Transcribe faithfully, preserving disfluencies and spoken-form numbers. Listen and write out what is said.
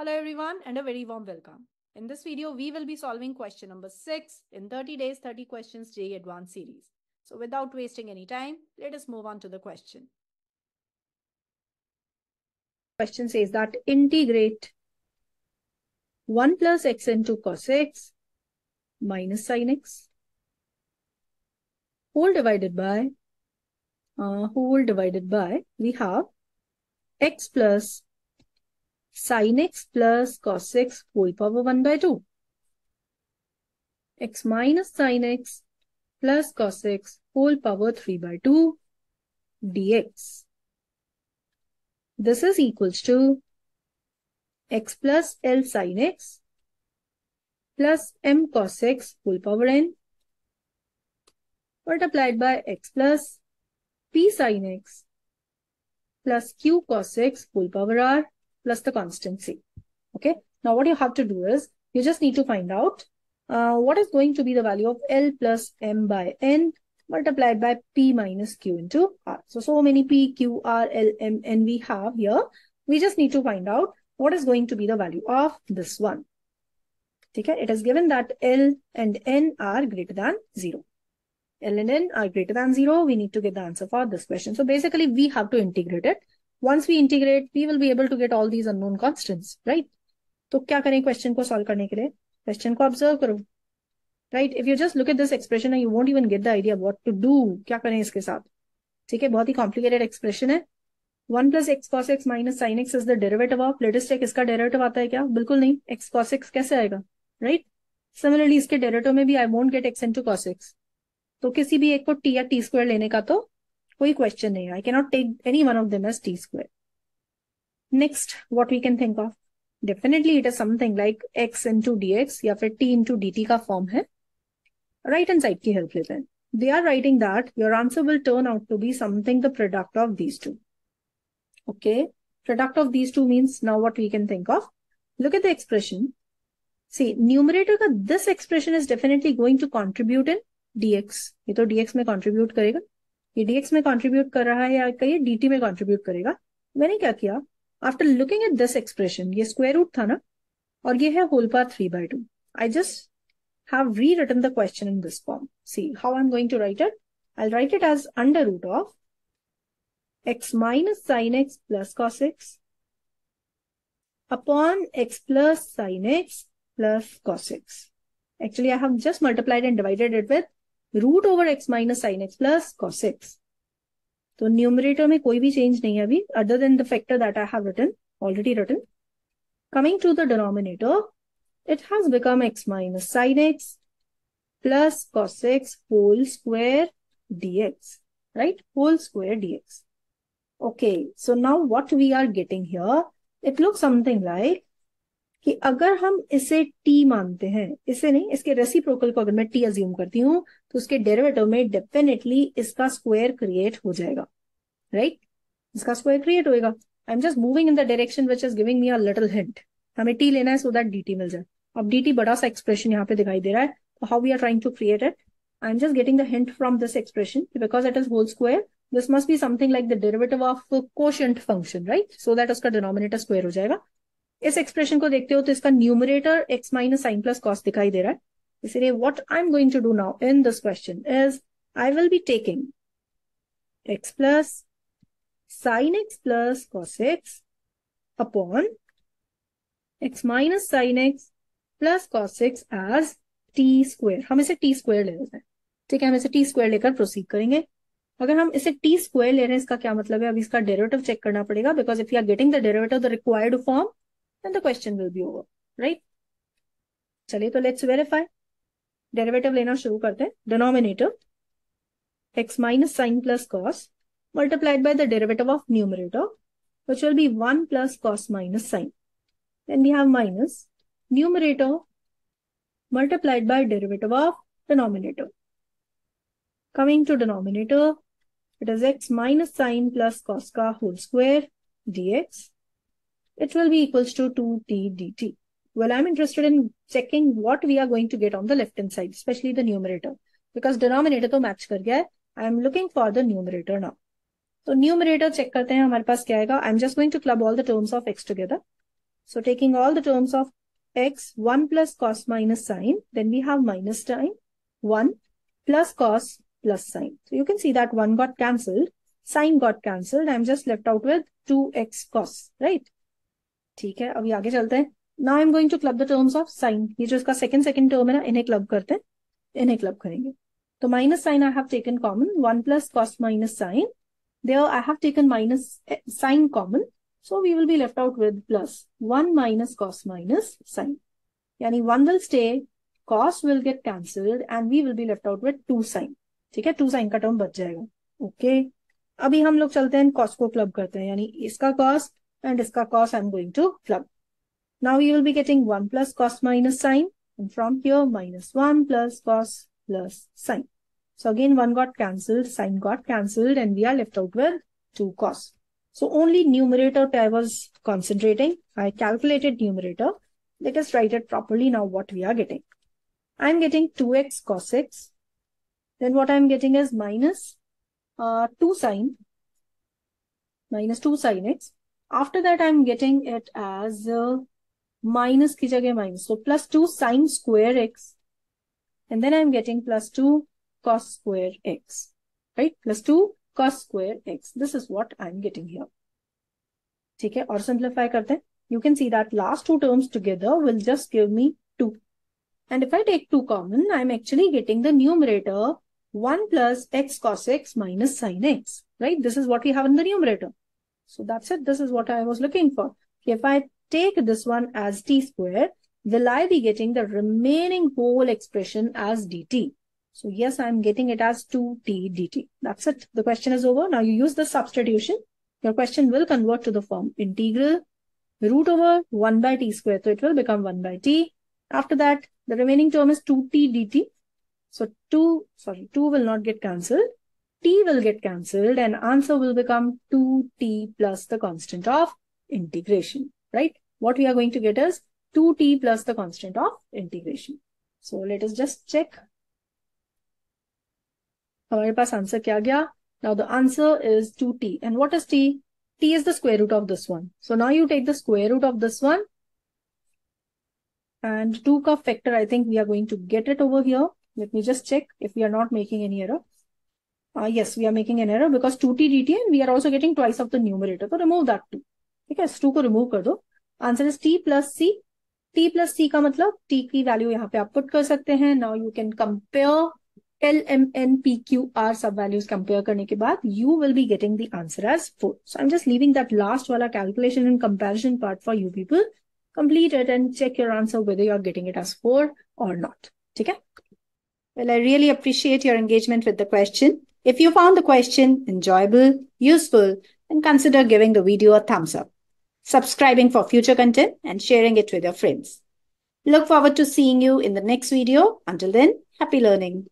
Hello everyone and a very warm welcome. In this video, we will be solving question number six in thirty days, thirty questions J E E advanced series. So without wasting any time, let us move on to the question. Question says that integrate one plus x into cos x minus sin x whole divided by, uh, whole divided by, we have x plus sin x plus cos x whole power one by two. X minus sin x plus cos x whole power three by two dx. This is equals to x plus L sin x plus m cos x whole power n multiplied by x plus p sin x plus q cos x whole power r plus the constant c. Okay. Now what you have to do is, you just need to find out uh, what is going to be the value of L plus m by n multiplied by p minus q into r. So, so many p, q, r, l, m, n we have here. We just need to find out what is going to be the value of this one. Okay. It is given that L and n are greater than zero. L and n are greater than zero. We need to get the answer for this question. So basically we have to integrate it. Once we integrate, we will be able to get all these unknown constants, right? So, kya kare question ko solve karne ke liye? Question ko observe karo, right? If you just look at this expression, you won't even get the idea of what to do. Kya kare iske saath? Theek hai, bahut hi complicated expression hai. one plus x cos x minus sin x is the derivative of. Let us check iska derivative aata hai kya? Bilkul nahi. X cos x kaise aayega, right? Similarly, iske derivative mein bhi I won't get x into cos x. To kisi bhi ek ko t ya t square lene ka to koi question nahi. I cannot take any one of them as t square. Next, what we can think of? Definitely it is something like x into dx ya fir t into dt ka form hai. Right hand side ki help lete hain. They are writing that your answer will turn out to be something the product of these two. Okay. Product of these two means now what we can think of. Look at the expression. See, numerator ka this expression is definitely going to contribute in dx. Ye to dx mein contribute karega. ये dx में contribute कर रहा है या कहिए dt में contribute करेगा. मैंने क्या किया? After looking at this expression, ये square root था ना, और ये है whole power three by two. I just have rewritten the question in this form. See how I'm going to write it. I'll write it as under root of x minus sin x plus cos x upon x plus sin x plus cos x. Actually, I have just multiplied and divided it with root over x minus sin x plus cos x. So numerator mein koi bhi change nahi hai abhi, other than the factor that I have written, already written. Coming to the denominator, it has become x minus sin x plus cos x whole square dx, right? Whole square dx. Okay, so now what we are getting here, it looks something like कि अगर हम इसे t मानते हैं, इसे नहीं, इसके reciprocal को अगर मैं t अज्यूम करती हूं, तो उसके डेरिवेटिव में डेफिनेटली इसका स्क्वायर क्रिएट हो जाएगा, राइट right? इसका स्क्वायर क्रिएट होएगा. I am just moving in the direction which is giving me a little hint. हमें t लेना है सो दैट dt मिल जाए. अब dt बड़ा सा एक्सप्रेशन यहां पे दिखाई दे रहा है, तो how we are trying to create it. I am just getting the hint from this expression because it is whole square. This must be something like the derivative of quotient function, right? So that उसका denominator square हो जाएगा. इस expression को देखते हो तो इसका numerator x minus sin plus cos दिखाई दे रहा है. इसलिए what I'm going to do now in this question is I will be taking x plus sin x plus cos x upon x minus sin x plus cos x as t square. हम इसे t square ले लेते हैं, ठीक है? हम इसे t square लेकर प्रोसीड करेंगे. अगर हम इसे t square ले रहे हैं, इसका क्या मतलब है? अब इसका डेरिवेटिव चेक करना पड़ेगा because if you are getting the derivative of the required form, then the question will be over, right? Chale, to let's verify. Derivative lena shuru karte hain. Denominator, x minus sin plus cos, multiplied by the derivative of numerator, which will be one plus cos minus sin. Then we have minus numerator multiplied by derivative of denominator. Coming to denominator, it is x minus sin plus cos ka whole square dx. It will be equals to two t dt. Well, I'm interested in checking what we are going to get on the left-hand side, especially the numerator, because denominator to match kar gaya hai. I'm looking for the numerator now. So numerator check karte hain, hamare paas kya aayega? I'm just going to club all the terms of x together. So taking all the terms of x, one plus cos minus sine, then we have minus sign, one plus cos plus sine. So you can see that one got cancelled, sine got cancelled. I'm just left out with two x cos, right? ठीक है, अभी आगे चलते हैं. Now I'm going to club the terms of sine. ये जो इसका second second term है ना, इन्हें club करते हैं, इन्हें club करेंगे. तो minus sign I have taken common, one plus cos minus sine. There I have taken minus sine common. So we will be left out with plus one minus cos minus sine. Yani one will stay, cos will get cancelled and we will be left out with two sine. ठीक है, two sine का term बच जाएगा. Okay. अभी हम लोग चलते हैं cos को club करते हैं. यानी इसका cos and इसका cos I am going to club. Now we will be getting one plus cos minus sine. And from here minus one plus cos plus sine. So again one got cancelled, sine got cancelled and we are left out with two cos. So only numerator I was concentrating. I calculated numerator. Let us write it properly now what we are getting. I am getting two x cos x. Then what I am getting is minus uh, two sine, minus two sine x. After that I am getting it as uh, minus ki jagah minus. So plus two sine square x. And then I am getting plus two cos square x. Right? Plus two cos square x. This is what I am getting here. Okay, or simplify karte hain. You can see that last two terms together will just give me two. And if I take two common, I am actually getting the numerator one plus x cos x minus sine x. Right? This is what we have in the numerator. So that's it. This is what I was looking for. If I take this one as t square, will I be getting the remaining whole expression as dt? So yes, I'm getting it as two t dt. That's it. The question is over. Now you use the substitution. Your question will convert to the form integral root over one by t square. So it will become one by t. After that, the remaining term is two t dt. So two, sorry, two will not get cancelled. T will get cancelled and answer will become two t plus the constant of integration, right? What we are going to get is two t plus the constant of integration. So let us just check. Hamare paas answer kya gaya? Now the answer is two t. And what is t? T is the square root of this one. So now you take the square root of this one. And two ka factor, I think we are going to get it over here. Let me just check if we are not making any error. Uh, yes, we are making an error because two t dt and we are also getting twice of the numerator. So remove that two. Okay, two ko remove kar do. Answer is t plus c. T plus c ka matlab t ki value yahan pe aap put kar sakte hain. Now you can compare L, M, N, P, Q, R sub values compare karne ke baad, you will be getting the answer as four. So I'm just leaving that last wala calculation and comparison part for you people. Complete it and check your answer whether you're getting it as four or not. Okay? Well, I really appreciate your engagement with the question. If you found the question enjoyable, useful, then consider giving the video a thumbs up, subscribing for future content and sharing it with your friends. Look forward to seeing you in the next video. Until then, happy learning.